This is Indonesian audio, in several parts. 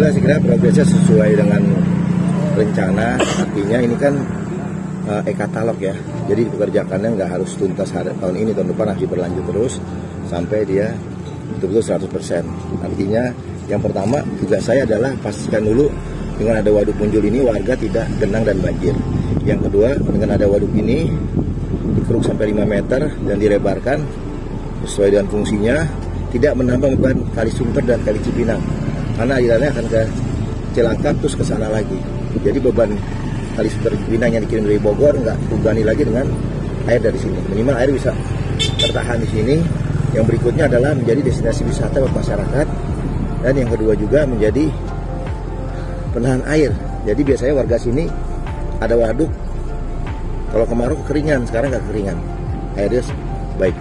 alhamdulillah segera progresnya sesuai dengan rencana. Artinya ini kan e-katalog ya, jadi pekerjaannya nggak harus tuntas tahun ini, tahun depan harus berlanjut terus sampai dia betul-betul 100%. Artinya yang pertama tugas saya adalah pastikan dulu dengan ada waduk muncul ini warga tidak genang dan banjir. Yang kedua, dengan ada waduk ini dikeruk sampai 5 meter dan dilebarkan sesuai dengan fungsinya, tidak menambah beban Kali Sunter dan Kali Cipinang, karena alirannya akan ke Celangkap terus ke sana lagi. Jadi beban Kali Sunter Cipinang yang dikirim dari Bogor nggak terbebani lagi dengan air dari sini. Minimal air bisa tertahan di sini. Yang berikutnya adalah menjadi destinasi wisata buat masyarakat, dan yang kedua juga menjadi penahan air. Jadi biasanya warga sini ada waduk, kalau kemarau keringan, sekarang nggak keringan, airnya baik.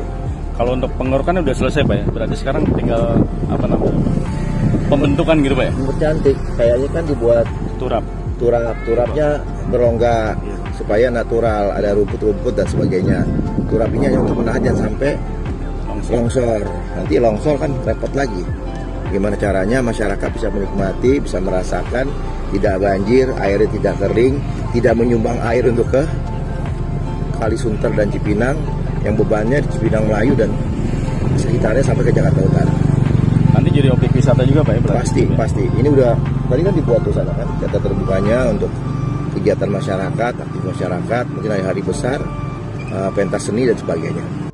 Kalau untuk pengerukan udah selesai Pak ya, berarti sekarang tinggal apa namanya, pembentukan gitu Pak ya? Cantik, kayaknya kan dibuat turapnya berongga ya, supaya natural, ada rumput-rumput dan sebagainya. Turap ini hanya untuk menahan jangan sampai longsor. Nanti longsor kan repot lagi. Gimana caranya masyarakat bisa menikmati, bisa merasakan, tidak banjir, airnya tidak kering, tidak menyumbang air untuk ke Kali Sunter dan Cipinang, yang bebannya di Cipinang Melayu dan sekitarnya sampai ke Jakarta Utara. Nanti jadi objek wisata juga Pak ya? Pasti, ya? Pasti. Ini udah, tadi kan dibuat tuh sana kan, data terbukanya untuk kegiatan masyarakat, aktif masyarakat, mungkin hari-hari besar, pentas seni dan sebagainya.